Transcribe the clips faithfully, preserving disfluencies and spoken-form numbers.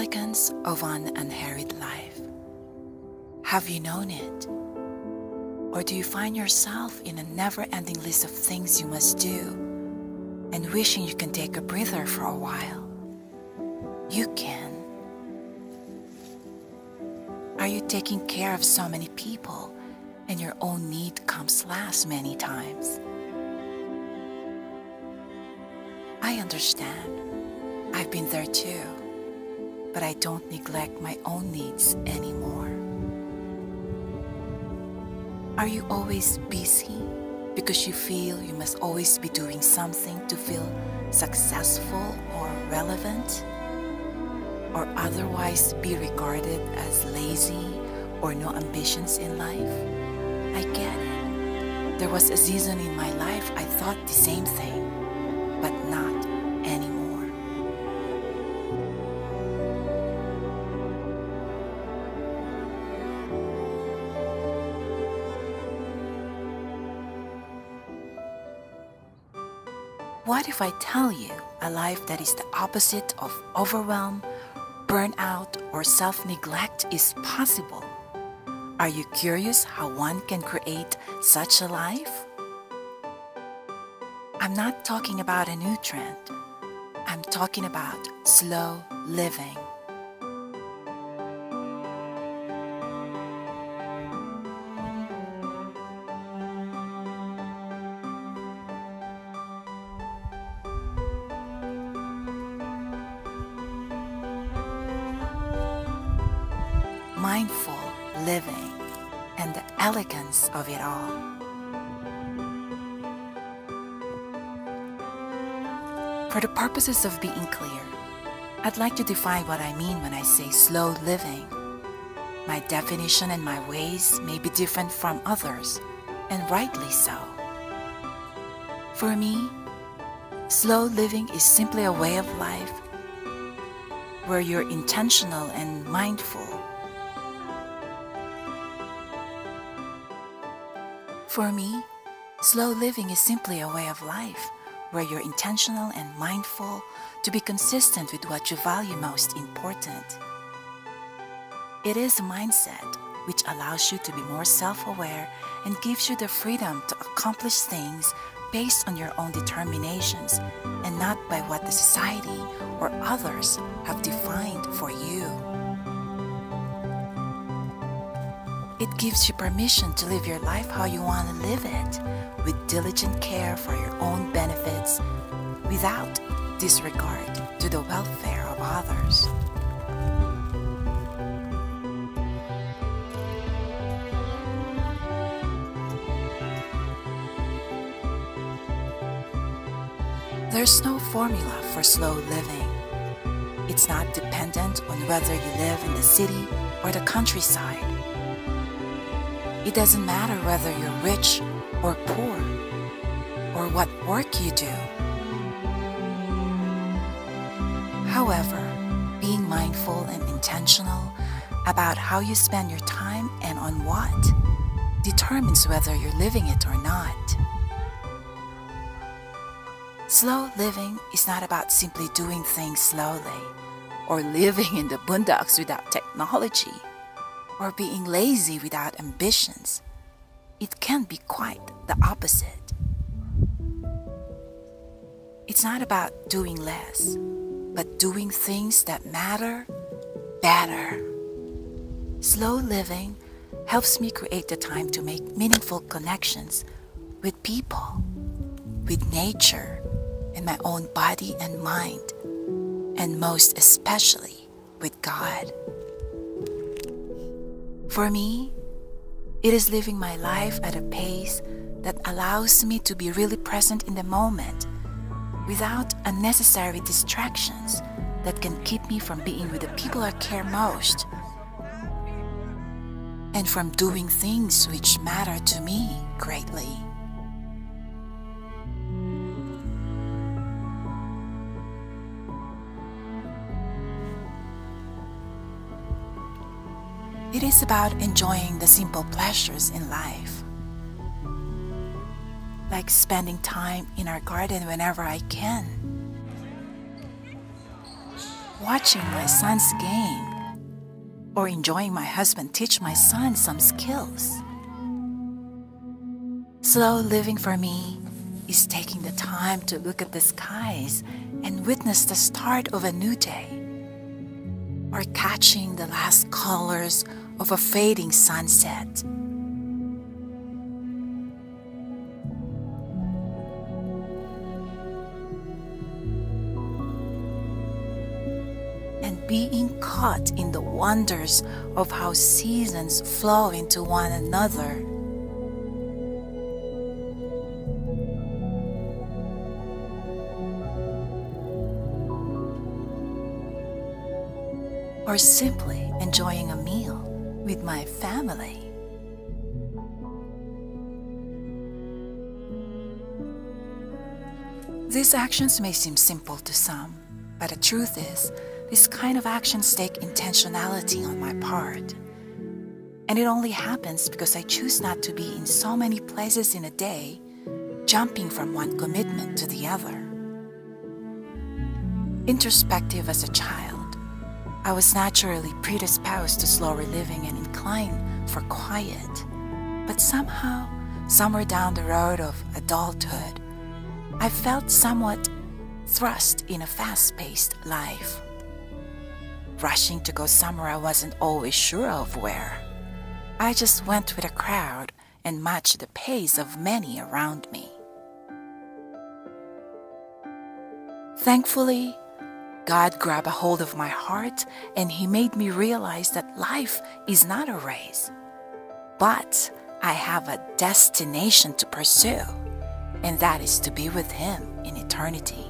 elegance of an unharried life. Have you known it? Or do you find yourself in a never-ending list of things you must do and wishing you can take a breather for a while? You can. Are you taking care of so many people and your own need comes last many times? I understand. I've been there too, but I don't neglect my own needs anymore. Are you always busy because you feel you must always be doing something to feel successful or relevant, or otherwise be regarded as lazy or no ambitions in life? I get it. There was a season in my life I thought the same thing, but not anymore. What if I tell you a life that is the opposite of overwhelm, burnout, or self-neglect is possible? Are you curious how one can create such a life? I'm not talking about a new trend. I'm talking about slow living. Mindful living and the elegance of it all. For the purposes of being clear, I'd like to define what I mean when I say slow living. My definition and my ways may be different from others, and rightly so. For me, slow living is simply a way of life where you're intentional and mindful. For me, slow living is simply a way of life where you're intentional and mindful to be consistent with what you value most important. It is a mindset which allows you to be more self-aware and gives you the freedom to accomplish things based on your own determinations and not by what the society or others have defined for you. It gives you permission to live your life how you want to live it, with diligent care for your own benefits, without disregard to the welfare of others. There's no formula for slow living. It's not dependent on whether you live in the city or the countryside. It doesn't matter whether you're rich or poor, or what work you do. However, being mindful and intentional about how you spend your time and on what determines whether you're living it or not. Slow living is not about simply doing things slowly, or living in the boondocks without technology, or being lazy without ambitions. It can be quite the opposite. It's not about doing less, but doing things that matter better. Slow living helps me create the time to make meaningful connections with people, with nature, and my own body and mind, and most especially with God. For me, it is living my life at a pace that allows me to be really present in the moment without unnecessary distractions that can keep me from being with the people I care most and from doing things which matter to me greatly. It is about enjoying the simple pleasures in life, like spending time in our garden whenever I can, watching my son's game or enjoying my husband teach my son some skills. Slow living for me is taking the time to look at the skies and witness the start of a new day, or catching the last colors of a fading sunset. And being caught in the wonders of how seasons flow into one another. Or simply enjoying a meal with my family. These actions may seem simple to some, but the truth is, these kind of actions take intentionality on my part. And it only happens because I choose not to be in so many places in a day, jumping from one commitment to the other. Introspective as a child, I was naturally predisposed to slower living and inclined for quiet. But somehow, somewhere down the road of adulthood, I felt somewhat thrust in a fast-paced life, rushing to go somewhere I wasn't always sure of where. I just went with the crowd and matched the pace of many around me. Thankfully, God grabbed a hold of my heart, and He made me realize that life is not a race, but I have a destination to pursue, and that is to be with Him in eternity.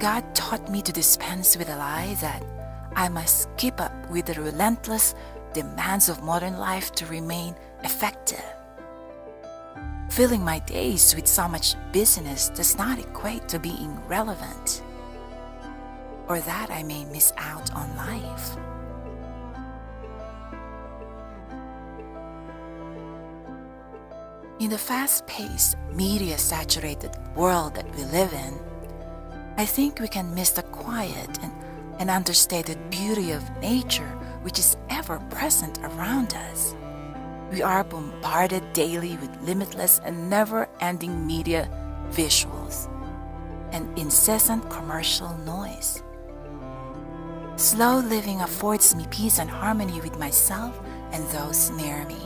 God taught me to dispense with the lie that I must keep up with the relentless demands of modern life to remain effective. Filling my days with so much busyness does not equate to being relevant, or that I may miss out on life. In the fast-paced, media-saturated world that we live in, I think we can miss the quiet and, and understated beauty of nature which is ever-present around us. We are bombarded daily with limitless and never-ending media visuals and incessant commercial noise. Slow living affords me peace and harmony with myself and those near me.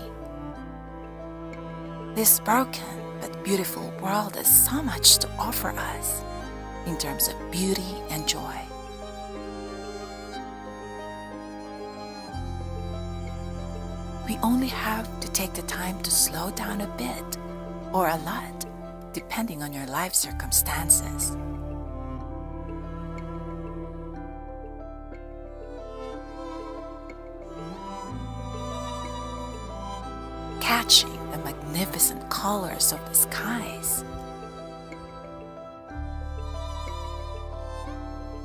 This broken but beautiful world has so much to offer us in terms of beauty and joy. We only have to take the time to slow down a bit, or a lot, depending on your life circumstances. Catching the magnificent colors of the skies.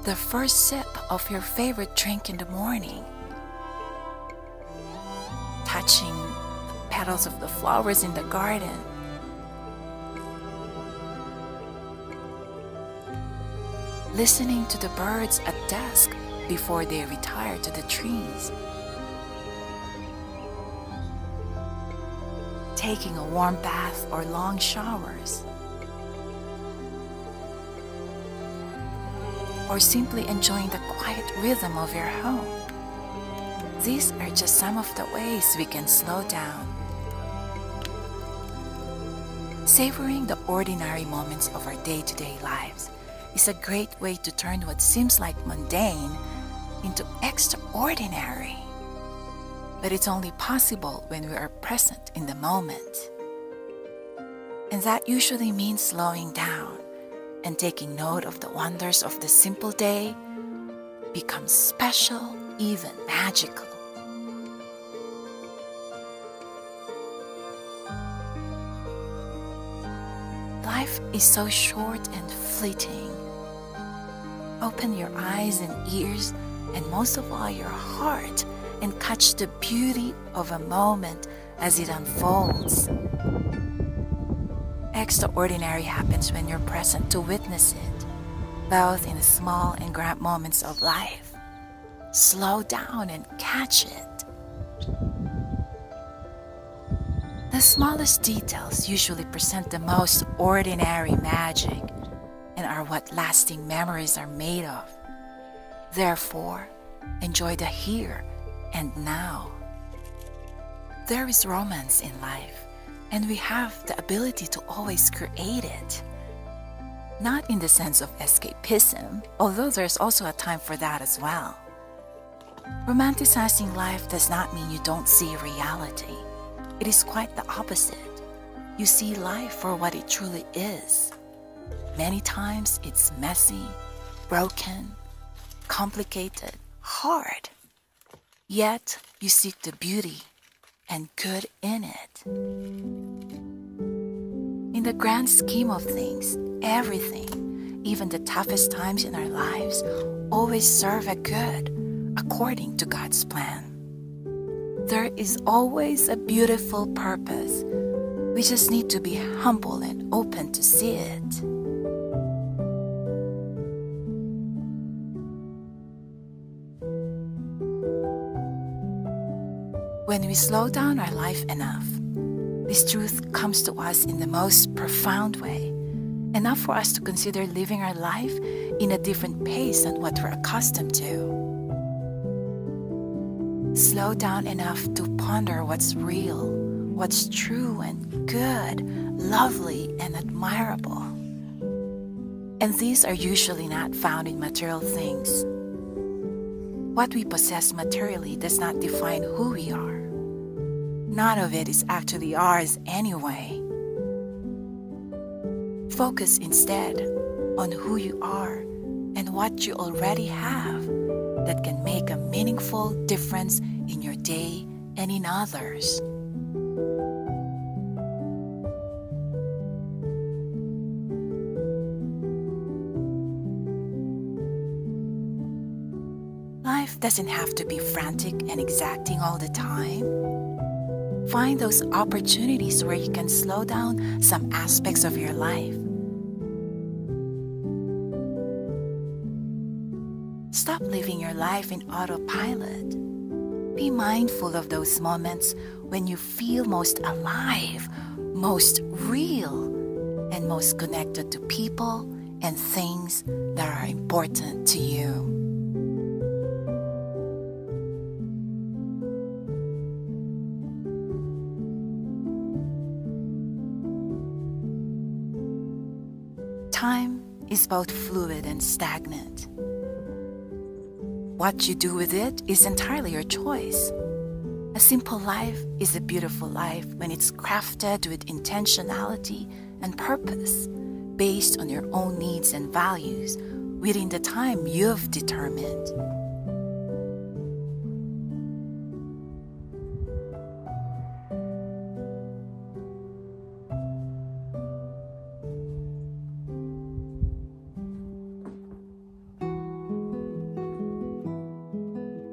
The first sip of your favorite drink in the morning. Touching the petals of the flowers in the garden. Listening to the birds at dusk before they retire to the trees. Taking a warm bath or long showers. Or simply enjoying the quiet rhythm of your home. These are just some of the ways we can slow down. Savoring the ordinary moments of our day-to-day lives is a great way to turn what seems like mundane into extraordinary. But it's only possible when we are present in the moment. And that usually means slowing down and taking note of the wonders of the simple day becomes special, even magical. Life is so short and fleeting. Open your eyes and ears, and most of all your heart, and catch the beauty of a moment as it unfolds. Extraordinary happens when you're present to witness it, both in small and grand moments of life. Slow down and catch it. The smallest details usually present the most ordinary magic and are what lasting memories are made of. Therefore, enjoy the here and now. There is romance in life, and we have the ability to always create it. Not in the sense of escapism, although there's also a time for that as well. Romanticizing life does not mean you don't see reality. It is quite the opposite. You see life for what it truly is. Many times it's messy, broken, complicated, hard. Yet you seek the beauty and good in it. In the grand scheme of things, everything, even the toughest times in our lives, always serve a good according to God's plan. There is always a beautiful purpose. We just need to be humble and open to see it. When we slow down our life enough, this truth comes to us in the most profound way, enough for us to consider living our life in a different pace than what we're accustomed to. Slow down enough to ponder what's real, what's true and good, lovely and admirable. And these are usually not found in material things. What we possess materially does not define who we are. None of it is actually ours anyway. Focus instead on who you are and what you already have that can make a meaningful difference in your day and in others. Life doesn't have to be frantic and exacting all the time. Find those opportunities where you can slow down some aspects of your life. Stop living your life in autopilot. Be mindful of those moments when you feel most alive, most real, and most connected to people and things that are important to you. Time is both fluid and stagnant. What you do with it is entirely your choice. A simple life is a beautiful life when it's crafted with intentionality and purpose, based on your own needs and values within the time you've determined.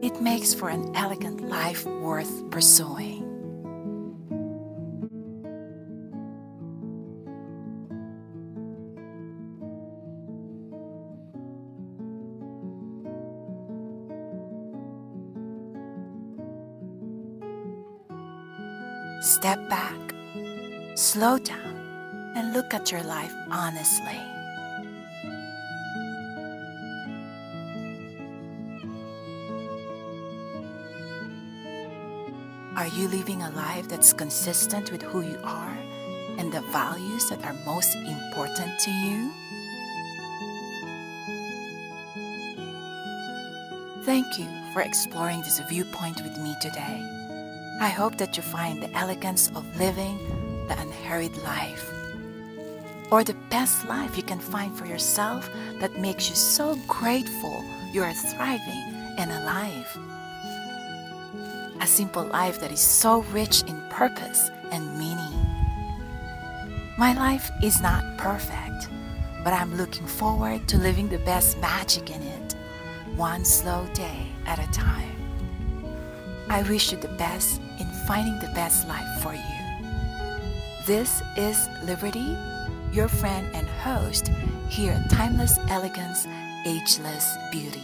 It makes for an elegant life worth pursuing. Step back, slow down, and look at your life honestly. Are you living a life that's consistent with who you are and the values that are most important to you? Thank you for exploring this viewpoint with me today. I hope that you find the elegance of living the unhurried life, or the best life you can find for yourself, that makes you so grateful you are thriving and alive. A simple life that is so rich in purpose and meaning. My life is not perfect, but I'm looking forward to living the best magic in it, one slow day at a time. I wish you the best in finding the best life for you. This is Liberty, your friend and host here, Timeless Elegance, Ageless Beauty.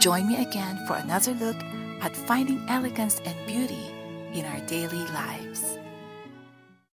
Join me again for another look at finding elegance and beauty in our daily lives.